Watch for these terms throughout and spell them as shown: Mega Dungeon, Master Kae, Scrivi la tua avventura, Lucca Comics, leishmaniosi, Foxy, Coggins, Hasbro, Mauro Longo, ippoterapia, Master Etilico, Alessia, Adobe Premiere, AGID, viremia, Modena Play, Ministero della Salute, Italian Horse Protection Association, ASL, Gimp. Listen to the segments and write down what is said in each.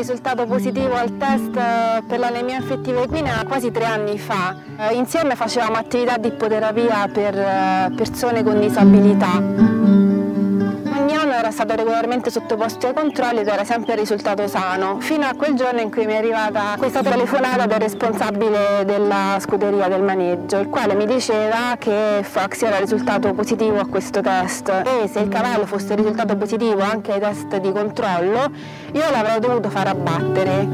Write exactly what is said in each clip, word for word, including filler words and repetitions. risultato positivo al test per l'anemia affettiva equina quasi tre anni fa. Insieme facevamo attività di ippoterapia per persone con disabilità. Ogni anno era stato regolarmente sottoposto ai controlli ed era sempre risultato sano, fino a quel giorno in cui mi è arrivata questa telefonata del responsabile della scuderia del maneggio, il quale mi diceva che Foxy era risultato positivo a questo test e se il cavallo fosse risultato positivo anche ai test di controllo io l'avrei dovuto far abbattere.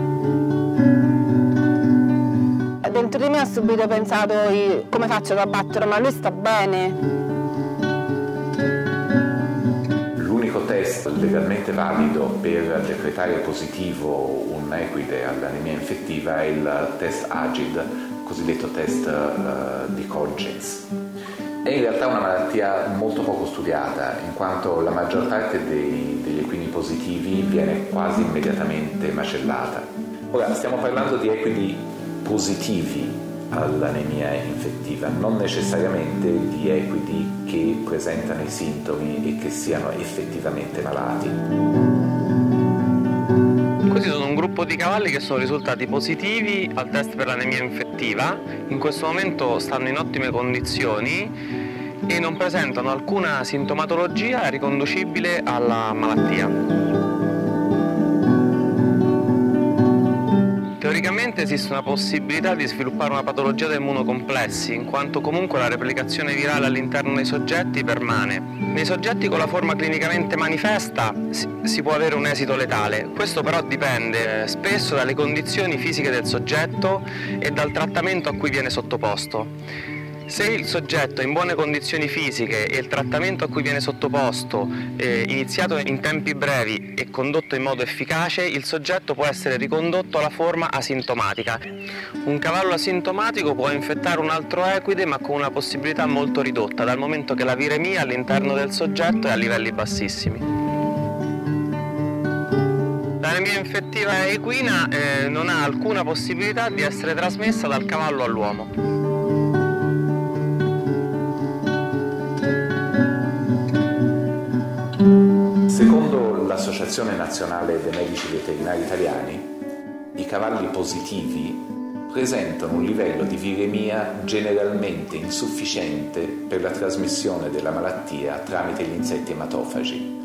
Dentro di me ho subito pensato come faccio ad abbattere, ma lui sta bene. L'unico test legalmente valido per decretare positivo un equide all'anemia infettiva è il test A G I D, cosiddetto test uh, di Coggins. È in realtà una malattia molto poco studiata, in quanto la maggior parte dei, degli equini positivi viene quasi immediatamente macellata. Ora, stiamo parlando di equidi positivi all'anemia infettiva, non necessariamente di equidi che presentano i sintomi e che siano effettivamente malati. Questi sono un gruppo di cavalli che sono risultati positivi al test per l'anemia infettiva, in questo momento stanno in ottime condizioni e non presentano alcuna sintomatologia riconducibile alla malattia. Teoricamente esiste una possibilità di sviluppare una patologia da immunocomplessi, in quanto comunque la replicazione virale all'interno dei soggetti permane. Nei soggetti con la forma clinicamente manifesta si può avere un esito letale, questo però dipende spesso dalle condizioni fisiche del soggetto e dal trattamento a cui viene sottoposto. Se il soggetto è in buone condizioni fisiche e il trattamento a cui viene sottoposto è iniziato in tempi brevi e condotto in modo efficace, il soggetto può essere ricondotto alla forma asintomatica. Un cavallo asintomatico può infettare un altro equide ma con una possibilità molto ridotta, dal momento che la viremia all'interno del soggetto è a livelli bassissimi. L'anemia infettiva equina eh, non ha alcuna possibilità di essere trasmessa dal cavallo all'uomo. Secondo l'Associazione Nazionale dei Medici Veterinari Italiani, i cavalli positivi presentano un livello di viremia generalmente insufficiente per la trasmissione della malattia tramite gli insetti ematofagi.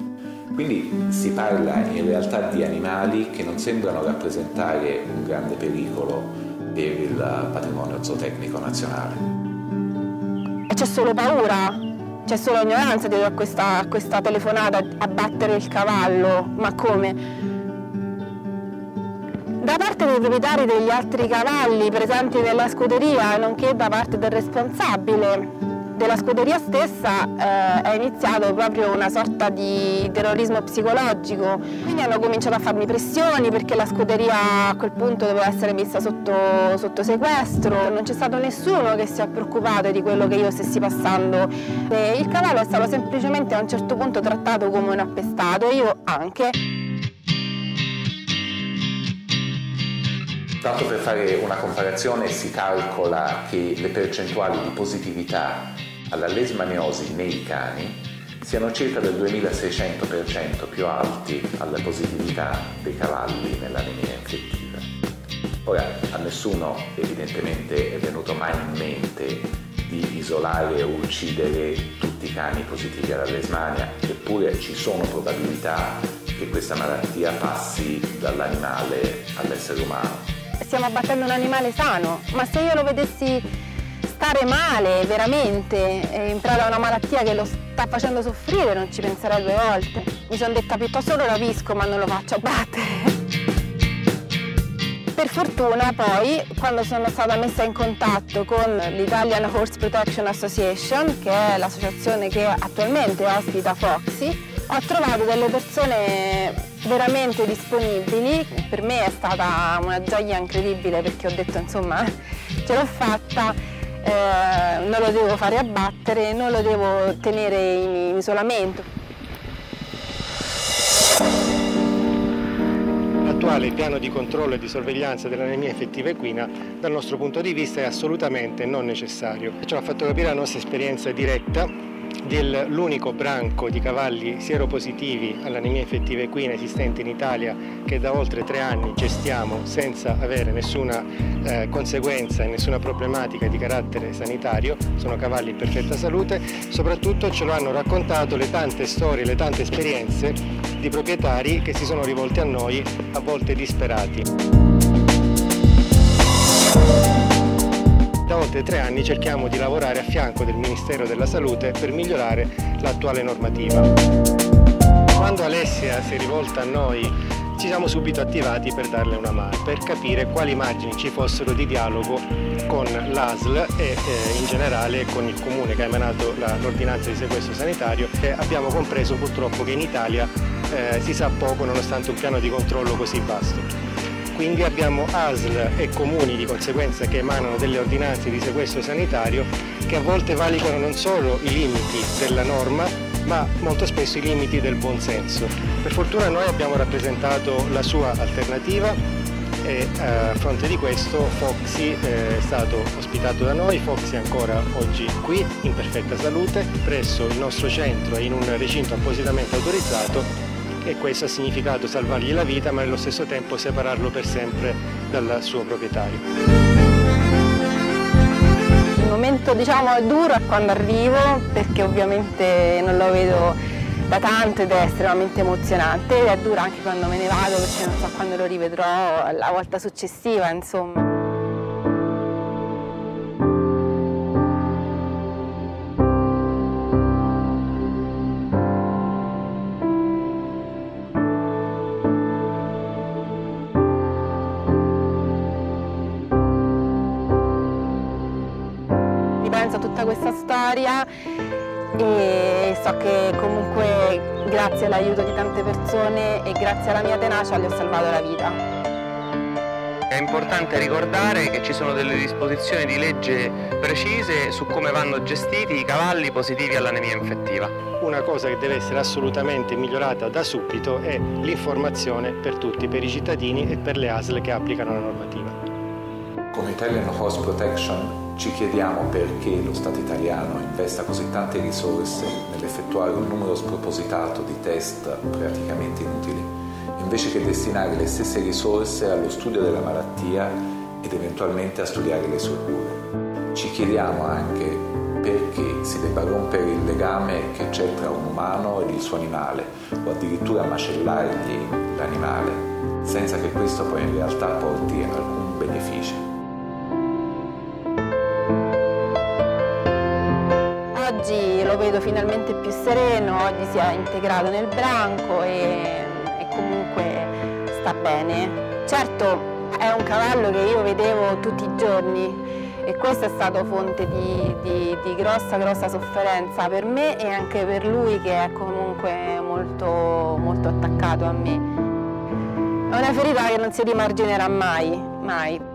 Quindi si parla in realtà di animali che non sembrano rappresentare un grande pericolo per il patrimonio zootecnico nazionale. C'è solo paura? C'è solo ignoranza dietro a questa, a questa telefonata a battere il cavallo, ma come? Da parte dei proprietari degli altri cavalli presenti nella scuderia, nonché da parte del responsabile della scuderia stessa, eh, è iniziato proprio una sorta di terrorismo psicologico. Quindi hanno cominciato a farmi pressioni perché la scuderia a quel punto doveva essere messa sotto, sotto sequestro. Non c'è stato nessuno che si è preoccupato di quello che io stessi passando. E il cavallo è stato semplicemente a un certo punto trattato come un appestato e io anche. Tanto per fare una comparazione, si calcola che le percentuali di positività alla leishmaniosi nei cani siano circa del duemilaseicento per cento più alti alla positività dei cavalli nell'anemia infettiva. Ora, a nessuno evidentemente è venuto mai in mente di isolare o uccidere tutti i cani positivi alla leishmania, eppure ci sono probabilità che questa malattia passi dall'animale all'essere umano. Stiamo abbattendo un animale sano, ma se io lo vedessi stare male veramente e imparare una malattia che lo sta facendo soffrire, non ci penserei due volte. Mi sono detta piuttosto lo rapisco ma non lo faccio abbattere. Per fortuna poi, quando sono stata messa in contatto con l'Italian Horse Protection Association, che è l'associazione che attualmente ospita Foxy, ho trovato delle persone veramente disponibili. Per me è stata una gioia incredibile perché ho detto insomma ce l'ho fatta, eh, non lo devo fare abbattere, non lo devo tenere in isolamento. L'attuale piano di controllo e di sorveglianza dell'anemia infettiva equina dal nostro punto di vista è assolutamente non necessario. Ce l'ha fatto capire la nostra esperienza diretta dell'unico branco di cavalli sieropositivi all'anemia infettiva equina esistente in Italia, che da oltre tre anni gestiamo senza avere nessuna eh, conseguenza e nessuna problematica di carattere sanitario. Sono cavalli in perfetta salute. Soprattutto ce lo hanno raccontato le tante storie, le tante esperienze di proprietari che si sono rivolti a noi, a volte disperati. Da oltre tre anni cerchiamo di lavorare a fianco del Ministero della Salute per migliorare l'attuale normativa. Quando Alessia si è rivolta a noi, ci siamo subito attivati per darle una mano, per capire quali margini ci fossero di dialogo con l'A S L e eh, in generale con il Comune che ha emanato l'ordinanza di sequestro sanitario. E abbiamo compreso purtroppo che in Italia eh, si sa poco nonostante un piano di controllo così vasto. Quindi abbiamo A S L e comuni di conseguenza che emanano delle ordinanze di sequestro sanitario che a volte valicano non solo i limiti della norma ma molto spesso i limiti del buonsenso. Per fortuna noi abbiamo rappresentato la sua alternativa e a fronte di questo Foxy è stato ospitato da noi. Foxy è ancora oggi qui in perfetta salute presso il nostro centro e in un recinto appositamente autorizzato. E questo ha significato salvargli la vita, ma allo stesso tempo separarlo per sempre dal suo proprietario. Il momento, diciamo, è duro quando arrivo, perché ovviamente non lo vedo da tanto ed è estremamente emozionante, ed è duro anche quando me ne vado, perché non so quando lo rivedrò la volta successiva, insomma. Penso a tutta questa storia e so che comunque grazie all'aiuto di tante persone e grazie alla mia tenacia gli ho salvato la vita. È importante ricordare che ci sono delle disposizioni di legge precise su come vanno gestiti i cavalli positivi all'anemia infettiva. Una cosa che deve essere assolutamente migliorata da subito è l'informazione per tutti, per i cittadini e per le A S L che applicano la normativa. Come Italian Horse Protection ci chiediamo perché lo Stato italiano investa così tante risorse nell'effettuare un numero spropositato di test praticamente inutili, invece che destinare le stesse risorse allo studio della malattia ed eventualmente a studiare le sue cure. Ci chiediamo anche perché si debba rompere il legame che c'è tra un umano ed il suo animale, o addirittura macellargli l'animale, senza che questo poi in realtà porti alcun beneficio. Oggi lo vedo finalmente più sereno, oggi si è integrato nel branco e, e comunque sta bene. Certo è un cavallo che io vedevo tutti i giorni e questo è stato fonte di, di, di grossa grossa sofferenza per me e anche per lui, che è comunque molto, molto attaccato a me. È una ferita che non si rimarginerà mai, mai.